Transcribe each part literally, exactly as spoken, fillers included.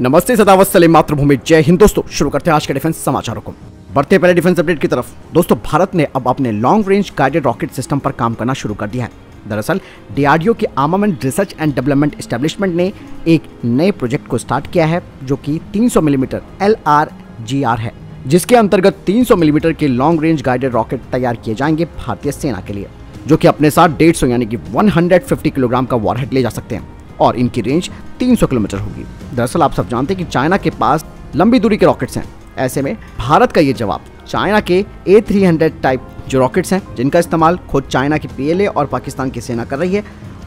नमस्ते, सदावत सलेम, मातृभूमि, जय हिंद। दोस्तों शुरू करते हैं आज के डिफेंस समाचारों को। बढ़ते पहले डिफेंस अपडेट की तरफ। दोस्तों भारत ने अब अपने long range guided rocket system पर काम करना शुरू कर दिया है। दरअसल डीआरडीओ के armament research and development establishment ने एक नए प्रोजेक्ट को स्टार्ट किया है जो कि तीन सौ millimetre L R G R है, जिसके अंतर्गत तीन सौ मिलीमीटर के लॉन्ग रेंज गाइडेड रॉकेट तैयार किए जाएंगे भारतीय सेना के लिए, जो कि अपने साथ डेढ़ सौ यानी कि वन हंड्रेड फिफ्टी किलोग्राम का वॉरहेड ले जा सकते हैं और इनकी रेंज तीन सौ किलोमीटर होगी। दरअसल आप सब जानते हैं कि चाइना के पास लंबी दूरी के रॉकेट्स हैं। ऐसे में भारत का ये जवाब चाइना के ए थ्री हंड्रेड टाइप जो रॉकेट्स हैं, जिनका इस्तेमाल खुद चाइना की पीएलए और पाकिस्तान की सेना कर रही है,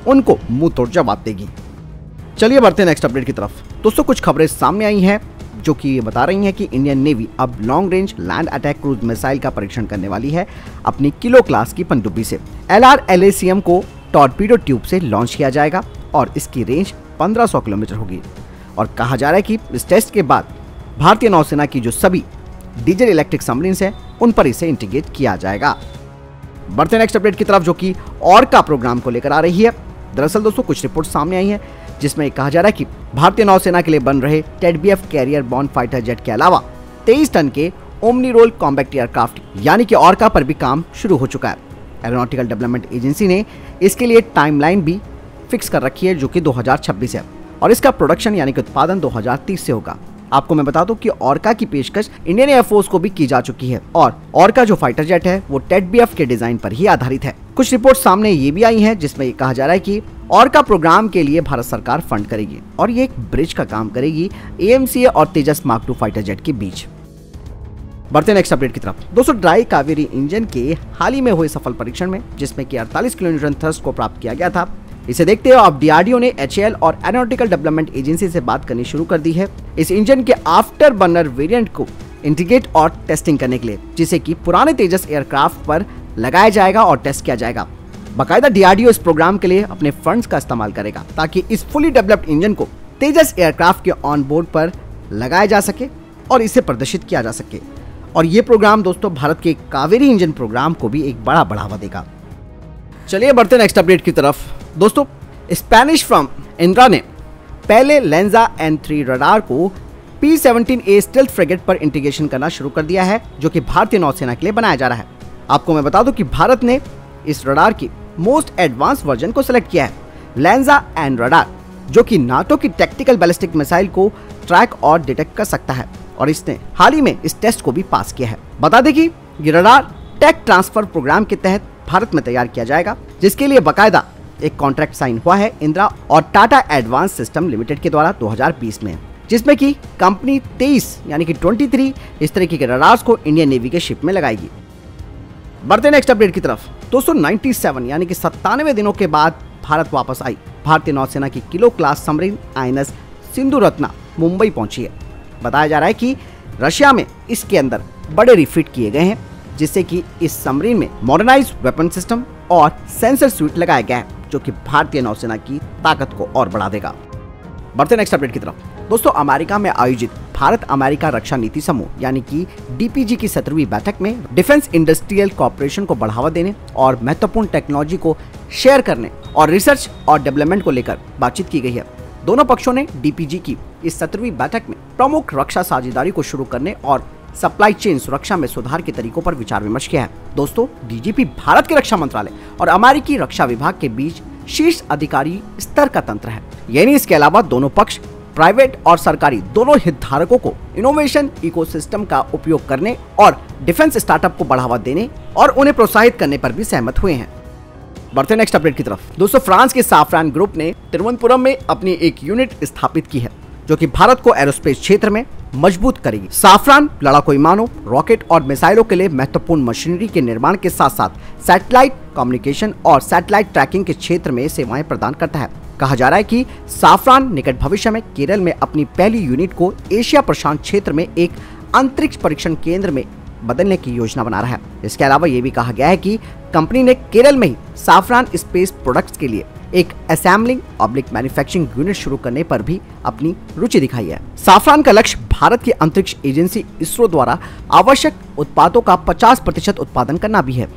उनको मुंह तोड़ जवाब देगी। चलिए बढ़ते हैं नेक्स्ट अपडेट की तरफ। दोस्तों कुछ खबरें सामने आई हैं जो कि ये बता रही हैं कि इंडियन नेवी अब long range land attack cruise missile का परीक्षण करने वाली है अपनी किलो क्लास की पनडुब्बी से। एलआरएलएसीएम को टॉर्पीडो ट्यूब से लॉन्च किया जाएगा और इसकी रेंज पंद्रह सौ किलोमीटर होगी और कहा जा रहा है कि इस टेस्ट के बाद भारतीय नौसेना की जो सभी डीजल इलेक्ट्रिक सबमरीन्स हैं उन पर इसे इंटीग्रेट किया जाएगा। बढ़ते नेक्स्ट अपडेट की तरफ, जो कि ओरका प्रोग्राम को लेकर आ रही है। दरअसल दोस्तों कुछ रिपोर्ट सामने आई है जिसमें कहा जा रहा है कि भारतीय नौसेना के लिए बन रहे TEDBF carrier borne fighter jet के अलावा तेईस टन के ओमनी रोल कॉम्बैक्ट एयरक्राफ्ट यानी कि ओरका पर भी काम शुरू हो चुका है। एरोनॉटिकल डेवलपमेंट एजेंसी ने इसके लिए टाइमलाइन भी फिक्स कर रखी है जो कि दो हज़ार छब्बीस है और इसका प्रोडक्शन यानी कि उत्पादन दो हज़ार तीस से होगा। आपको मैं बता दूं कि ओरका की पेशकश इंडियन एयरफोर्स को भी की जा चुकी है और ओरका जो फाइटर जेट है वो टेडबीएफ के डिजाइन पर ही आधारित है। कुछ रिपोर्ट सामने ये भी आई है जिसमें कहा जा रहा है कि ओरका प्रोग्राम के लिए भारत सरकार फंड करेगी और ये एक ब्रिज का काम करेगी एएमसीए और Tejas mark two fighter jet के बीच। बढ़ते नेक्स्ट अपडेट की तरफ। दोस्तों ड्राई कावेरी इंजन के हाल ही में हुए सफल परीक्षण में जिसमें कि अड़तालीस किलो न्यूटन थ्रस्ट को प्राप्त किया गया था, इसे देखते हुए अब डीआरडीओ ने एचएएल और एरोनॉटिकल डेवलपमेंट एजेंसी से बात करनी शुरू कर दी है इस इंजन के आफ्टर बर्नर वेरिएंट को इंटीग्रेट और टेस्टिंग करने के लिए, जिसे कि पुराने तेजस एयरक्राफ्ट पर लगाया जाएगा और टेस्ट किया जाएगा। बाकायदा डीआरडीओ इस प्रोग्राम के लिए अपने फंड्स का इस्तेमाल करेगा ताकि इस फुली डेवलप्ड इंजन को तेजस एयरक्राफ्ट के ऑन बोर्ड पर लगाया जा सके और इसे प्रदर्शित किया जा सके और ये प्रोग्राम दोस्तों भारत के कावेरी इंजन प्रोग्राम को भी एक बड़ा बढ़ावा देगा। चलिए बढ़ते नेक्स्ट अपडेट की तरफ। दोस्तों स्पेनिश फर्म इंद्रा ने पहले लेंजा एन थ्री रडार को P seventeen A stealth frigate पर इंटीग्रेशन करना शुरू कर दिया है जो कि भारतीय नौसेना के लिए बनाया जा रहा है। आपको मैं बता दूं कि भारत ने इस रडार की मोस्ट एडवांस वर्जन को सिलेक्ट किया है। लेंजा एन रडार जो कि नाटो की टैक्टिकल बैलिस्टिक मिसाइल को ट्रैक और डिटेक्ट कर सकता है और इसने हाल ही में इस टेस्ट को भी पास किया है। बता दें कि ये रडार टेक ट्रांसफर प्रोग्राम के तहत भारत में तैयार किया जाएगा, जिसके लिए बाकायदा एक कॉन्ट्रैक्ट साइन हुआ है इंदिरा और टाटा एडवांस सिस्टम लिमिटेड के द्वारा दो हज़ार बीस में, जिसमें कि कंपनी तेईस यानी कि तेईस इस तरीके के रडार्स को इंडियन नेवी के शिप में लगाएगी। बढ़ते नेक्स्ट अपडेट की तरफ। दोस्तों सत्तानवे यानी कि सत्तानवे दिनों के बाद भारत वापस आई भारतीय नौसेना की kilo class submarine INS Sindhu Ratna Mumbai पहुंची है। बताया जा रहा है कि रशिया में इसके अंदर बड़े रिफिट किए गए हैं जिससे कि इस सबमरीन में मॉडर्नाइज वेपन सिस्टम और सेंसर सूट लगाया गया है जो कि भारतीय नौसेना की ताकत को और बढ़ा देगा। बढ़ते नेक्स्ट अपडेट की तरफ। दोस्तों अमेरिका में आयोजित भारत अमेरिका रक्षा नीति समूह यानी कि डीपीजी की सत्रहवीं बैठक में डिफेंस इंडस्ट्रियल कॉर्पोरेशन को बढ़ावा देने और महत्वपूर्ण टेक्नोलॉजी को शेयर करने और रिसर्च और डेवलपमेंट को लेकर बातचीत की गई है। दोनों पक्षों ने डीपीजी की इस सत्रहवीं बैठक में प्रमुख रक्षा साझेदारी को शुरू करने और सप्लाई चेन सुरक्षा में सुधार के तरीकों पर विचार विमर्श किया है। दोस्तों डीजीपी भारत के रक्षा मंत्रालय और अमेरिकी रक्षा विभाग के बीच शीर्ष अधिकारी स्तर का तंत्र है, यानी इसके अलावा दोनों पक्ष प्राइवेट और सरकारी दोनों हितधारकों को इनोवेशन इकोसिस्टम का उपयोग करने और डिफेंस स्टार्टअप को बढ़ावा देने और उन्हें प्रोत्साहित करने पर भी सहमत हुए हैं। बढ़ते नेक्स्ट अपडेट की तरफ। दोस्तों फ्रांस के साफरान ग्रुप ने तिरुवनंतपुरम में अपनी एक यूनिट स्थापित की है जो कि भारत को एरोस्पेस क्षेत्र में मजबूत करेगी। साफरान लड़ाकू विमानों, रॉकेट और मिसाइलों के लिए महत्वपूर्ण मशीनरी के निर्माण के साथ साथ सैटेलाइट कम्युनिकेशन और सैटेलाइट ट्रैकिंग के क्षेत्र में सेवाएं प्रदान करता है। कहा जा रहा है कि साफरान निकट भविष्य में केरल में अपनी पहली यूनिट को एशिया प्रशांत क्षेत्र में एक अंतरिक्ष परीक्षण केंद्र में बदलने की योजना बना रहा है। इसके अलावा ये भी कहा गया है कि कंपनी ने केरल में ही साफरान स्पेस प्रोडक्ट्स के लिए एक असेंबलिंग ऑब्लिक मैन्युफैक्चरिंग यूनिट शुरू करने पर भी अपनी रुचि दिखाई है। साफरान का लक्ष्य भारत की अंतरिक्ष एजेंसी इसरो द्वारा आवश्यक उत्पादों का पचास प्रतिशत उत्पादन करना भी है।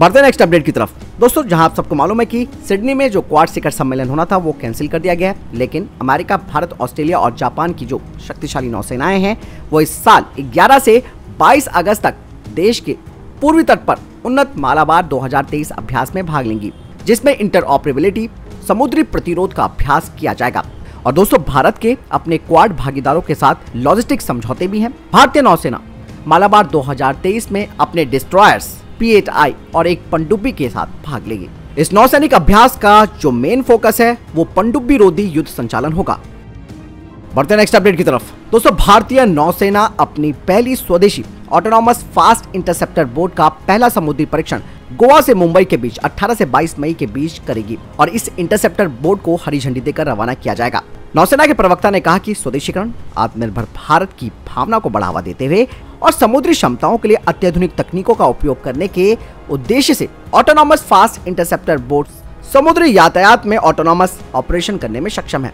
बढ़ते नेक्स्ट अपडेट की तरफ दोस्तों, जहां आप सबको मालूम है कि सिडनी में जो क्वाड शिखर सम्मेलन होना था वो कैंसिल कर दिया गया है, लेकिन अमेरिका, भारत, ऑस्ट्रेलिया और जापान की जो शक्तिशाली नौसेनाएं हैं वो इस साल ग्यारह से बाईस अगस्त तक देश के पूर्वी तट पर उन्नत मालाबार दो हज़ार तेईस अभ्यास में भाग लेंगी, जिसमें इंटर ऑपरेबिलिटी समुद्री प्रतिरोध का अभ्यास किया जाएगा। और दोस्तों, भारत के अपने क्वाड भागीदारों के साथ लॉजिस्टिक समझौते भी हैं। भारतीय नौसेना मालाबार दो हज़ार तेईस में अपने डिस्ट्रॉयर्स पी एट आई और एक पनडुब्बी के साथ भाग लेगी। इस नौसैनिक अभ्यास का जो मेन फोकस है वो पनडुब्बी रोधी युद्ध संचालन होगा। बढ़ते नेक्स्ट अपडेट की तरफ दोस्तों, भारतीय नौसेना अपनी पहली स्वदेशी ऑटोनॉमस फास्ट इंटरसेप्टर बोट का पहला समुद्री परीक्षण गोवा से मुंबई के बीच अठारह से बाईस मई के बीच करेगी और इस इंटरसेप्टर बोट को हरी झंडी देकर रवाना किया जाएगा। नौसेना के प्रवक्ता ने कहा कि स्वदेशीकरण आत्मनिर्भर भारत की भावना को बढ़ावा देते हुए और समुद्री क्षमताओं के लिए अत्याधुनिक तकनीकों का उपयोग करने के उद्देश्य से ऑटोनॉमस फास्ट इंटरसेप्टर बोट समुद्री यातायात में ऑटोनॉमस ऑपरेशन करने में सक्षम है।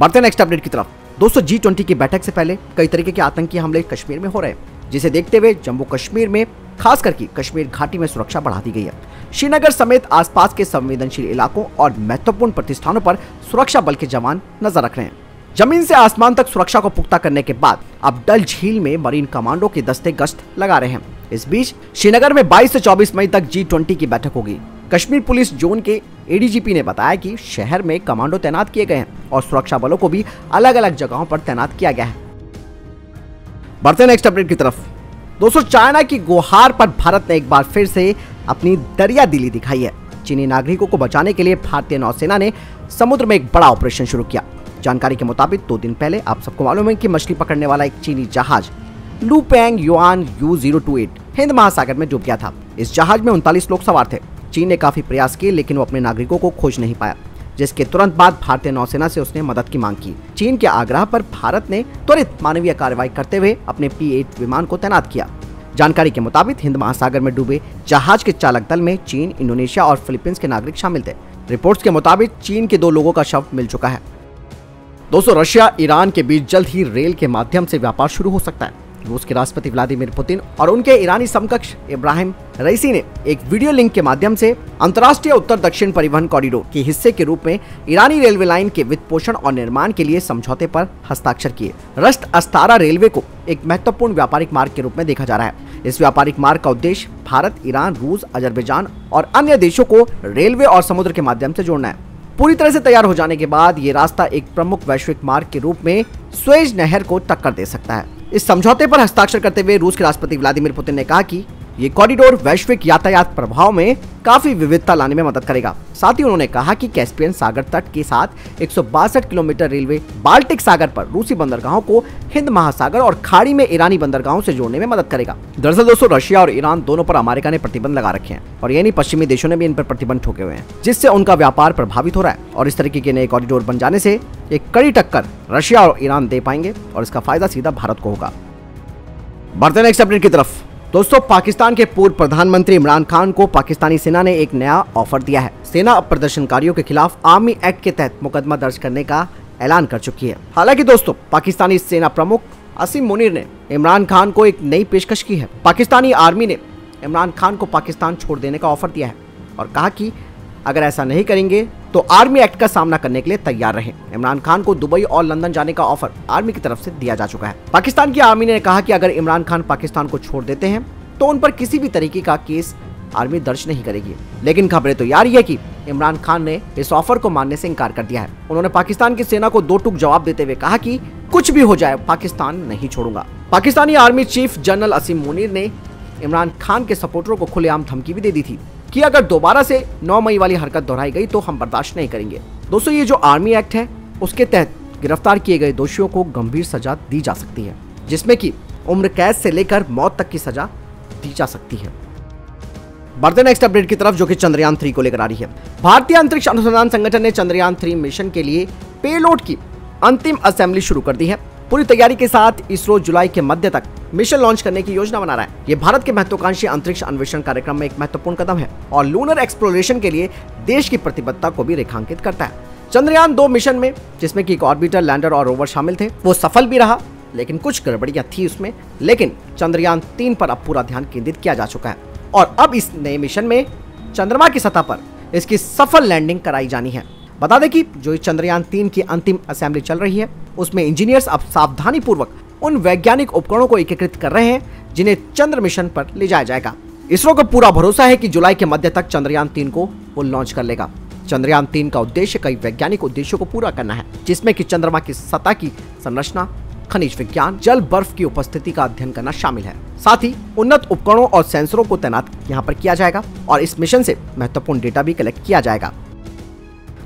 बढ़ते नेक्स्ट अपडेट की तरफ दोस्तों, जी ट्वेंटी की बैठक से पहले कई तरीके के आतंकी हमले कश्मीर में हो रहे हैं, जिसे देखते हुए जम्मू कश्मीर में खास करके कश्मीर घाटी में सुरक्षा बढ़ा दी गई है। श्रीनगर समेत आसपास के संवेदनशील इलाकों और महत्वपूर्ण प्रतिष्ठानों पर सुरक्षा बल के जवान नजर रख रहे हैं। जमीन से आसमान तक सुरक्षा को पुख्ता करने के बाद अब डल झील में मरीन कमांडो के दस्ते गश्त लगा रहे हैं। इस बीच श्रीनगर में बाईस से चौबीस मई तक जी ट्वेंटी की बैठक होगी। कश्मीर पुलिस जोन के एडीजीपी ने बताया कि शहर में कमांडो तैनात किए गए हैं और सुरक्षा बलों को भी अलग अलग जगहों पर तैनात किया गया है। बढ़ते नेक्स्ट अपडेट की तरफ दोस्तों, चाइना की गुहार पर भारत ने एक बार फिर से अपनी दरिया दिली दिखाई है। चीनी नागरिकों को बचाने के लिए भारतीय नौसेना ने समुद्र में एक बड़ा ऑपरेशन शुरू किया। जानकारी के मुताबिक दो दिन पहले आप सबको मालूम है कि मछली पकड़ने वाला एक चीनी जहाज Lupeng Yuan Yu zero two eight Hind महासागर में डूब गया था। इस जहाज में उनतालीस लोग सवार थे। चीन ने काफी प्रयास किए लेकिन वो अपने नागरिकों को खोज नहीं पाया, जिसके तुरंत बाद भारतीय नौसेना से उसने मदद की मांग की। चीन के आग्रह पर भारत ने त्वरित मानवीय कार्रवाई करते हुए अपने पी एट विमान को तैनात किया। जानकारी के मुताबिक हिंद महासागर में डूबे जहाज के चालक दल में चीन, इंडोनेशिया और फिलीपींस के नागरिक शामिल थे। रिपोर्ट्स के मुताबिक चीन के दो लोगों का शव मिल चुका है। दोस्तों, रशिया ईरान के बीच जल्द ही रेल के माध्यम से व्यापार शुरू हो सकता है। रूस के राष्ट्रपति व्लादिमीर पुतिन और उनके ईरानी समकक्ष इब्राहिम रईसी ने एक वीडियो लिंक के माध्यम से अंतर्राष्ट्रीय उत्तर दक्षिण परिवहन कॉरिडोर के हिस्से के रूप में ईरानी रेलवे लाइन के वित्त पोषण और निर्माण के लिए समझौते पर हस्ताक्षर किए। रस्ट अस्तारा रेलवे को एक महत्वपूर्ण व्यापारिक मार्ग के रूप में देखा जा रहा है। इस व्यापारिक मार्ग का उद्देश्य भारत, ईरान, रूस, अजरबैजान और अन्य देशों को रेलवे और समुद्र के माध्यम से जोड़ना है। पूरी तरह से तैयार हो जाने के बाद ये रास्ता एक प्रमुख वैश्विक मार्ग के रूप में स्वेज नहर को टक्कर दे सकता है। इस समझौते पर हस्ताक्षर करते हुए रूस के राष्ट्रपति व्लादिमीर पुतिन ने कहा कि ये कॉरिडोर वैश्विक यातायात प्रभाव में काफी विविधता लाने में मदद करेगा। साथ ही उन्होंने कहा कि कैस्पियन सागर तट के साथ एक सौ बासठ किलोमीटर रेलवे बाल्टिक सागर पर रूसी बंदरगाहों को हिंद महासागर और खाड़ी में ईरानी बंदरगाहों से जोड़ने में मदद करेगा। दरअसल दोस्तों, रशिया और ईरान दोनों पर अमेरिका ने प्रतिबंध लगा रखे हैं और यानी पश्चिमी देशों ने भी इन पर प्रतिबंध ठोके हुए हैं, जिससे उनका व्यापार प्रभावित हो रहा है। और इस तरीके के नए कॉरिडोर बन जाने से एक कड़ी टक्कर रशिया और ईरान दे पाएंगे और इसका फायदा सीधा भारत को होगा। बढ़ते नेक्स्ट अपडेट की तरफ दोस्तों, पाकिस्तान के पूर्व प्रधानमंत्री इमरान खान को पाकिस्तानी सेना ने एक नया ऑफर दिया है। सेना अब प्रदर्शनकारियों के खिलाफ आर्मी एक्ट के तहत मुकदमा दर्ज करने का ऐलान कर चुकी है। हालांकि दोस्तों, पाकिस्तानी सेना प्रमुख असीम मुनीर ने इमरान खान को एक नई पेशकश की है। पाकिस्तानी आर्मी ने इमरान खान को पाकिस्तान छोड़ देने का ऑफर दिया है और कहा कि अगर ऐसा नहीं करेंगे तो आर्मी एक्ट का सामना करने के लिए तैयार रहें। इमरान खान को दुबई और लंदन जाने का ऑफर आर्मी की तरफ से दिया जा चुका है। पाकिस्तान की आर्मी ने कहा कि अगर इमरान खान पाकिस्तान को छोड़ देते हैं तो उन पर किसी भी तरीके का केस आर्मी दर्ज नहीं करेगी। लेकिन खबरें तो यार है कि इमरान खान ने इस ऑफर को मानने से इनकार कर दिया है। उन्होंने पाकिस्तान की सेना को दो टूक जवाब देते हुए कहा कि कुछ भी हो जाए पाकिस्तान नहीं छोड़ूंगा। Pakistani army chief general Asim Munir ने इमरान खान के सपोर्टरों को खुलेआम धमकी भी दे दी थी कि अगर दोबारा से नौ मई वाली हरकत दोहराई गई तो हम बर्दाश्त नहीं करेंगे। दोस्तों, ये जो आर्मी एक्ट है उसके तहत गिरफ्तार किए गए दोषियों को गंभीर सजा दी जा सकती है, जिसमें कि उम्र कैद से लेकर मौत तक की सजा दी जा सकती है। बढ़ते नेक्स्ट अपडेट की तरफ जो कि चंद्रयान थ्री को लेकर आ रही है। भारतीय अंतरिक्ष अनुसंधान संगठन ने चंद्रयान थ्री मिशन के लिए पेलोड की अंतिम असेंबली शुरू कर दी है। पूरी तैयारी के साथ इसरो जुलाई के मध्य तक मिशन लॉन्च करने की योजना बना रहा है। ये भारत के महत्वाकांक्षी अंतरिक्ष अन्वेषण कार्यक्रम में एक महत्वपूर्ण कदम है और लूनर एक्सप्लोरेशन के लिए देश की प्रतिबद्धता को भी रेखांकित करता है। चंद्रयान दो मिशन में, जिसमें कि एक ऑर्बिटर, लैंडर और रोवर शामिल थे, वो सफल भी रहा लेकिन कुछ गड़बड़ियां थी उसमें। लेकिन चंद्रयान तीन पर अब पूरा ध्यान केंद्रित किया जा चुका है। और अब इस नए मिशन में चंद्रमा की सतह पर इसकी सफल लैंडिंग कराई जानी है। बता दें कि जो चंद्रयान तीन की अंतिम असेंबली चल रही है उसमें इंजीनियर्स अब सावधानी पूर्वक उन वैज्ञानिक उपकरणों को एकीकृत कर रहे हैं जिन्हें चंद्र मिशन पर ले जाया जाएगा। इसरो को पूरा भरोसा है कि जुलाई के मध्य तक चंद्रयान तीन को वो लॉन्च कर लेगा। चंद्रयान तीन का उद्देश्य कई वैज्ञानिक उद्देश्यों को पूरा करना है, जिसमें कि चंद्रमा की सतह की संरचना, खनिज विज्ञान, जल, बर्फ की उपस्थिति का अध्ययन करना शामिल है। साथ ही उन्नत उपकरणों और सेंसरों को तैनात यहाँ पर किया जाएगा और इस मिशन से महत्वपूर्ण डेटा भी कलेक्ट किया जाएगा।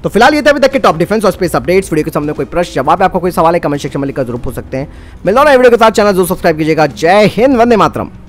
तो फिलहाल ये थे अभी तक के टॉप डिफेंस और स्पेस अपडेट्स। वीडियो के सामने कोई प्रश्न, जवाब, आपका कोई सवाल है, कमेंट सेक्शन में लिखकर जरूर पूछ सकते हैं। मिलना वीडियो के साथ, चैनल जरूर सब्सक्राइब कीजिएगा। जय हिंद, वंदे मातरम।